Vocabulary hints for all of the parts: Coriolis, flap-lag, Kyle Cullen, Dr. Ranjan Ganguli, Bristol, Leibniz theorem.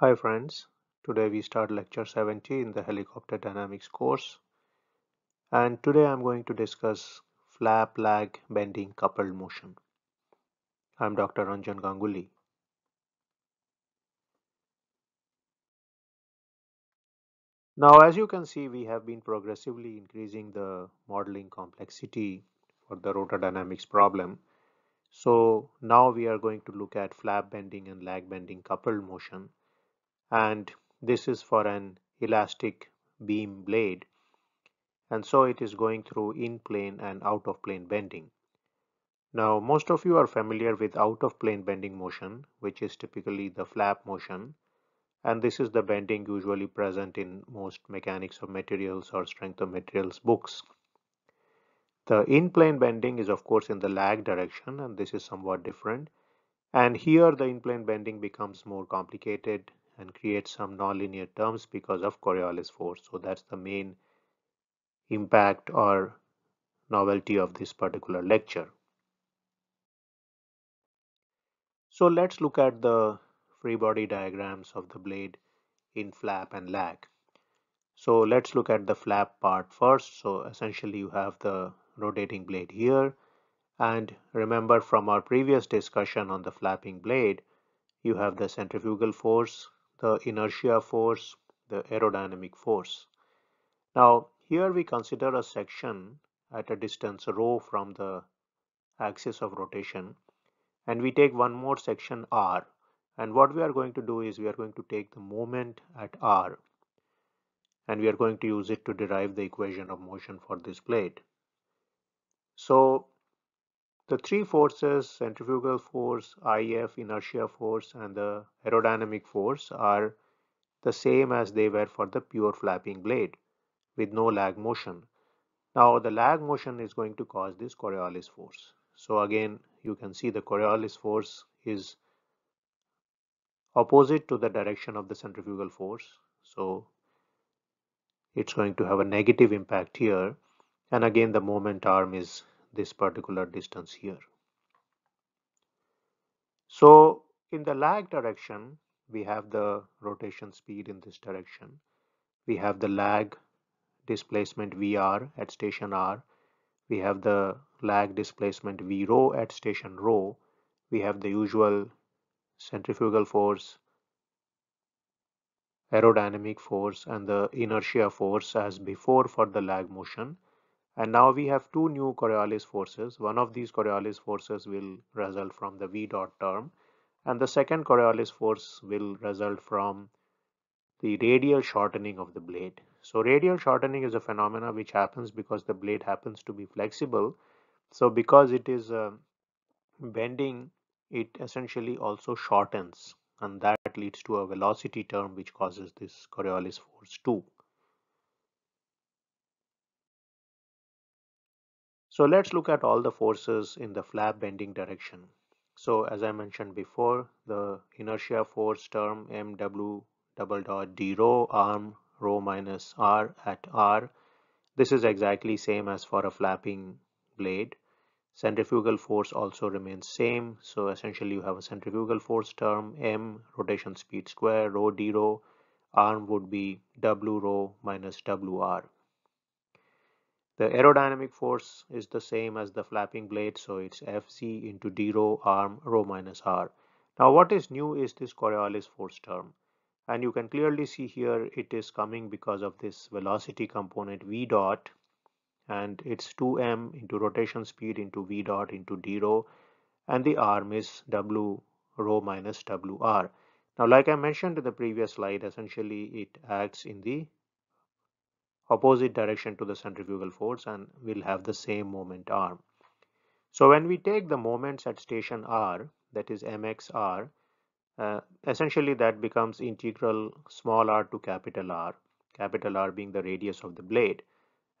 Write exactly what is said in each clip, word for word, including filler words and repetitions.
Hi friends, today we start lecture seventy in the helicopter dynamics course, and today I'm going to discuss flap lag bending coupled motion. I'm Doctor Ranjan Ganguli. Now as you can see, we have been progressively increasing the modeling complexity for the rotor dynamics problem. So now we are going to look at flap bending and lag bending coupled motion. And this is for an elastic beam blade, and so it is going through in-plane and out-of-plane bending. Now most of you are familiar with out-of-plane bending motion, which is typically the flap motion, and this is the bending usually present in most mechanics of materials or strength of materials books. The in-plane bending is of course in the lag direction, and this is somewhat different, and here the in-plane bending becomes more complicated and create some nonlinear terms because of Coriolis force. So that's the main impact or novelty of this particular lecture. So let's look at the free body diagrams of the blade in flap and lag. So let's look at the flap part first. So essentially you have the rotating blade here, and remember from our previous discussion on the flapping blade, you have the centrifugal force, the inertia force, the aerodynamic force. Now here we consider a section at a distance rho from the axis of rotation, and we take one more section r, and what we are going to do is we are going to take the moment at r, and we are going to use it to derive the equation of motion for this blade. So the three forces, centrifugal force, I F, inertia force, and the aerodynamic force, are the same as they were for the pure flapping blade with no lag motion. Now the lag motion is going to cause this Coriolis force. So again, you can see the Coriolis force is opposite to the direction of the centrifugal force. So it's going to have a negative impact here. And again, the moment arm is this particular distance here. So in the lag direction, we have the rotation speed in this direction. We have the lag displacement V R at station R. We have the lag displacement V rho at station rho. We have the usual centrifugal force, aerodynamic force, and the inertia force as before for the lag motion. And now we have two new Coriolis forces. One of these Coriolis forces will result from the V dot term, and the second Coriolis force will result from the radial shortening of the blade. So radial shortening is a phenomena which happens because the blade happens to be flexible. So because it is uh, bending, it essentially also shortens, and that leads to a velocity term which causes this Coriolis force too. So let's look at all the forces in the flap bending direction. So as I mentioned before, the inertia force term mw double dot d rho arm rho minus r at r. This is exactly same as for a flapping blade. Centrifugal force also remains same. So essentially you have a centrifugal force term m rotation speed square rho d rho, arm would be w rho minus wr. The aerodynamic force is the same as the flapping blade, so it's F C into d rho arm rho minus r. Now what is new is this Coriolis force term, and you can clearly see here it is coming because of this velocity component v dot, and it's two m into rotation speed into v dot into d rho, and the arm is w rho minus wr. Now like I mentioned in the previous slide, essentially it acts in the opposite direction to the centrifugal force and will have the same moment arm. So when we take the moments at station r, that is mxr, uh, essentially that becomes integral small r to capital R, capital R being the radius of the blade.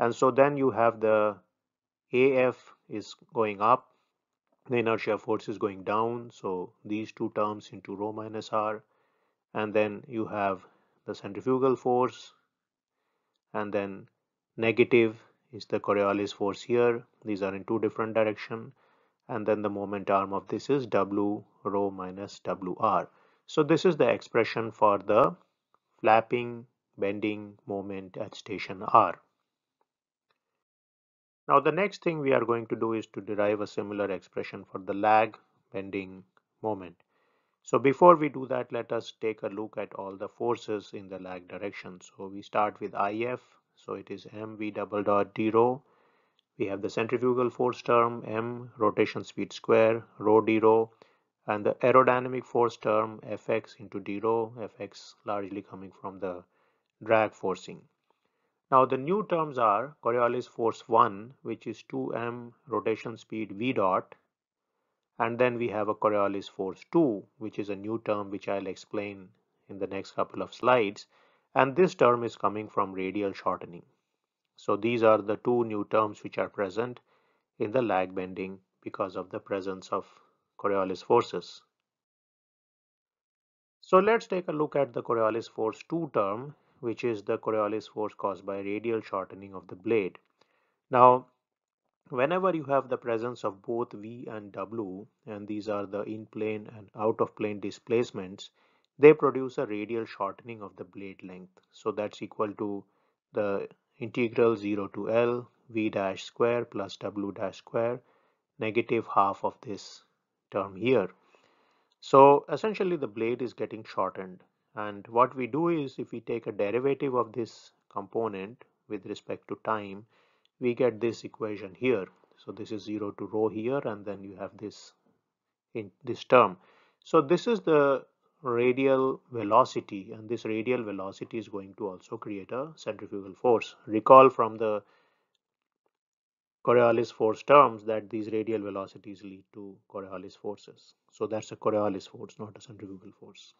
And so then you have the A F is going up, the inertia force is going down, so these two terms into rho minus r, and then you have the centrifugal force, and then negative is the Coriolis force here. These are in two different directions, and then the moment arm of this is w rho minus wr. So this is the expression for the flapping bending moment at station R. Now the next thing we are going to do is to derive a similar expression for the lag bending moment. So before we do that, let us take a look at all the forces in the lag direction. So we start with I F, so it is mv double dot d rho. We have the centrifugal force term m rotation speed square rho d rho, and the aerodynamic force term fx into d rho, fx largely coming from the drag forcing. Now the new terms are Coriolis force one, which is two m rotation speed v dot, and then we have a Coriolis force two, which is a new term which I'll explain in the next couple of slides, and this term is coming from radial shortening. So these are the two new terms which are present in the lag bending because of the presence of Coriolis forces. So let's take a look at the Coriolis force two term, which is the Coriolis force caused by radial shortening of the blade. Now, whenever you have the presence of both V and W, and these are the in-plane and out-of-plane displacements, they produce a radial shortening of the blade length. So that's equal to the integral zero to L V dash square plus W dash square negative half of this term here. So essentially the blade is getting shortened, and what we do is, if we take a derivative of this component with respect to time, we get this equation here. So this is zero to rho here, and then you have this in this term. So this is the radial velocity, and this radial velocity is going to also create a centrifugal force. Recall from the Coriolis force terms that these radial velocities lead to Coriolis forces. So that's a Coriolis force, not a centrifugal force.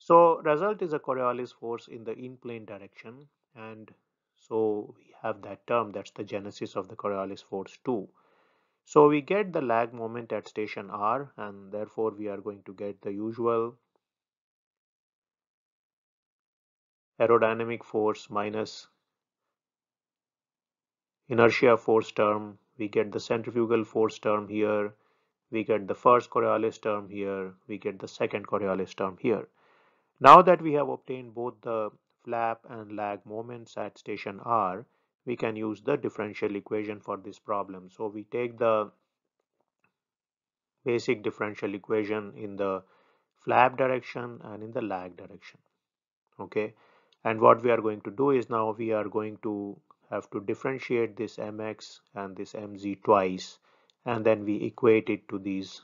So result is a Coriolis force in the in-plane direction, and so we have that term. That's the genesis of the Coriolis force two. So we get the lag moment at station R, and therefore we are going to get the usual aerodynamic force minus inertia force term. We get the centrifugal force term here. We get the first Coriolis term here. We get the second Coriolis term here. Now that we have obtained both the flap and lag moments at station R, we can use the differential equation for this problem. So we take the basic differential equation in the flap direction and in the lag direction. Okay, and what we are going to do is, now we are going to have to differentiate this mx and this mz twice, and then we equate it to these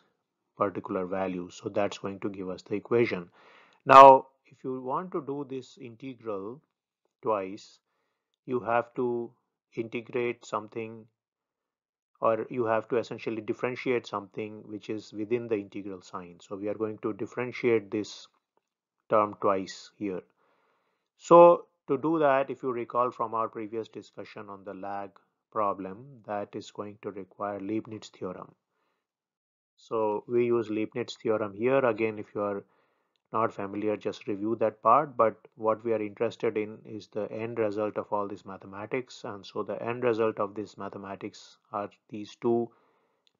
particular values. So that's going to give us the equation. Now if you want to do this integral twice, you have to integrate something, or you have to essentially differentiate something which is within the integral sign. So we are going to differentiate this term twice here. So to do that, if you recall from our previous discussion on the lag problem, that is going to require Leibniz theorem. So we use Leibniz theorem here. Again, if you are not familiar, just review that part, but what we are interested in is the end result of all this mathematics, and so the end result of this mathematics are these two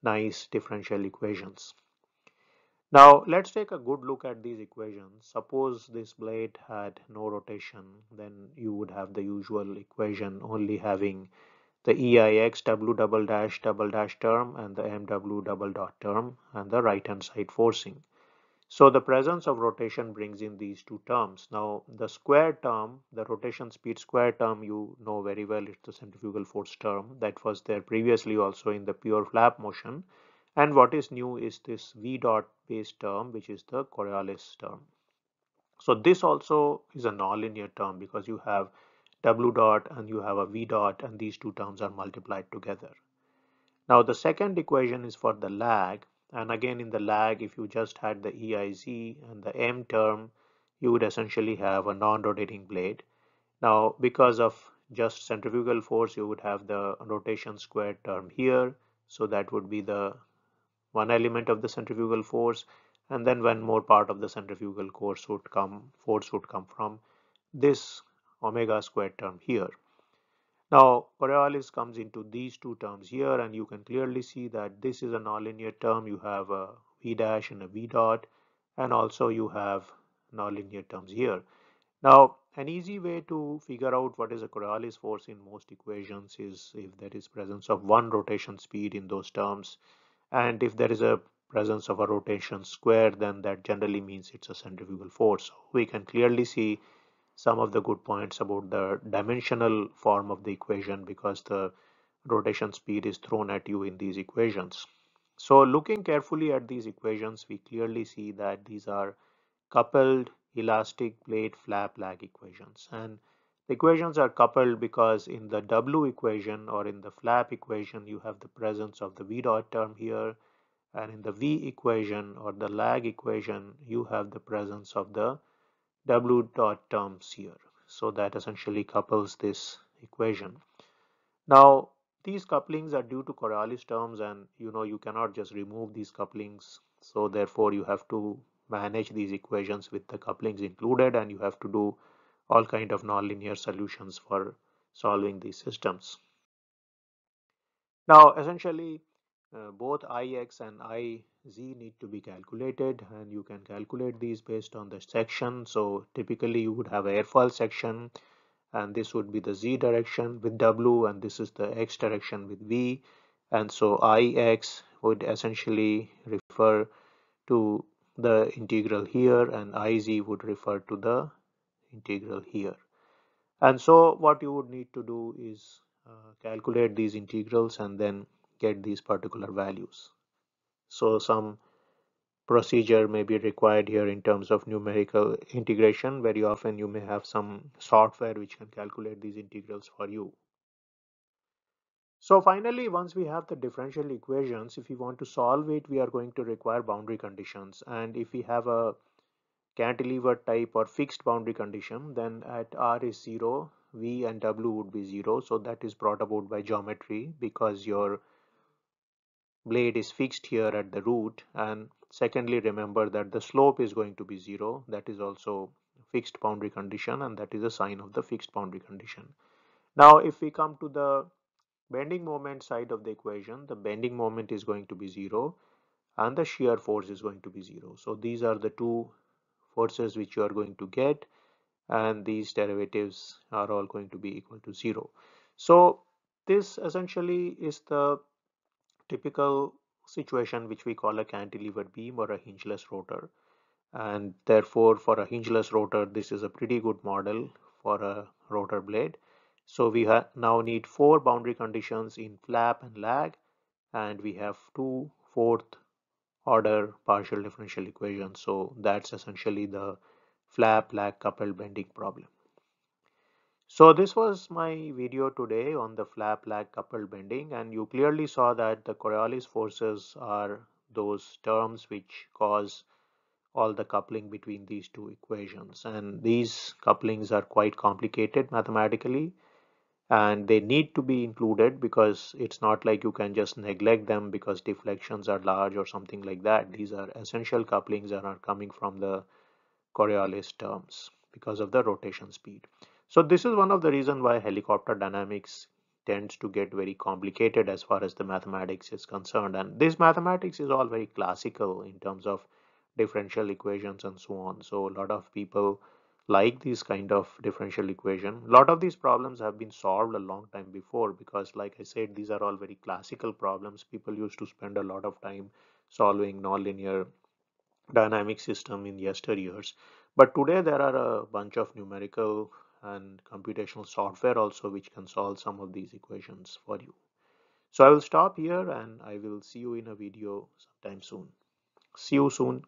nice differential equations. Now let's take a good look at these equations. Suppose this blade had no rotation, then you would have the usual equation only having the E I X W double dash double dash term and the M W double dot term and the right hand side forcing. So the presence of rotation brings in these two terms. Now the square term, the rotation speed square term, you know very well, it's the centrifugal force term that was there previously also in the pure flap motion. And what is new is this V dot based term, which is the Coriolis term. So this also is a nonlinear term because you have W dot and you have a V dot, and these two terms are multiplied together. Now the second equation is for the lag. And again, in the lag, if you just had the E I Z and the M term, you would essentially have a non-rotating blade. Now, because of just centrifugal force, you would have the rotation square term here. So that would be the one element of the centrifugal force. And then one more part of the centrifugal force would come, force would come from this omega square term here. Now Coriolis comes into these two terms here, and you can clearly see that this is a nonlinear term. You have a V dash and a V dot, and also you have nonlinear terms here. Now, an easy way to figure out what is a Coriolis force in most equations is if there is presence of one rotation speed in those terms, and if there is a presence of a rotation square, then that generally means it's a centrifugal force. So we can clearly see some of the good points about the dimensional form of the equation because the rotation speed is thrown at you in these equations. So looking carefully at these equations, we clearly see that these are coupled elastic plate flap lag equations, and the equations are coupled because in the W equation or in the flap equation you have the presence of the V dot term here, and in the V equation or the lag equation you have the presence of the W dot terms here. So that essentially couples this equation. Now these couplings are due to Coriolis terms, and you know you cannot just remove these couplings, so therefore you have to manage these equations with the couplings included, and you have to do all kind of nonlinear solutions for solving these systems. Now essentially uh, both Ix and Iz need to be calculated, and you can calculate these based on the section. So typically you would have an airfoil section, and this would be the Z direction with W, and this is the X direction with V, and so Ix would essentially refer to the integral here, and Iz would refer to the integral here. And so what you would need to do is uh, calculate these integrals and then get these particular values. So some procedure may be required here in terms of numerical integration. Very often you may have some software which can calculate these integrals for you. So finally, once we have the differential equations, if we want to solve it, we are going to require boundary conditions. And if we have a cantilever type or fixed boundary condition, then at R is zero, V and W would be zero. So that is brought about by geometry because your blade is fixed here at the root. And secondly, remember that the slope is going to be zero. That is also fixed boundary condition, and that is a sign of the fixed boundary condition. Now, if we come to the bending moment side of the equation, the bending moment is going to be zero and the shear force is going to be zero. So these are the two forces which you are going to get, and these derivatives are all going to be equal to zero. So this essentially is the typical situation which we call a cantilevered beam or a hingeless rotor, and therefore for a hingeless rotor this is a pretty good model for a rotor blade. So we now need four boundary conditions in flap and lag, and we have two fourth order partial differential equations. So that's essentially the flap lag coupled bending problem. So this was my video today on the flap lag coupled bending, and you clearly saw that the Coriolis forces are those terms which cause all the coupling between these two equations, and these couplings are quite complicated mathematically. And they need to be included because it's not like you can just neglect them because deflections are large or something like that. These are essential couplings and are coming from the Coriolis terms because of the rotation speed. So this is one of the reasons why helicopter dynamics tends to get very complicated as far as the mathematics is concerned. And this mathematics is all very classical in terms of differential equations and so on. So a lot of people like these kind of differential equation. A lot of these problems have been solved a long time before because, like I said, these are all very classical problems. People used to spend a lot of time solving nonlinear dynamic system in yesteryears. But today there are a bunch of numerical and computational software also which can solve some of these equations for you. So I will stop here, and I will see you in a video sometime soon. See you soon.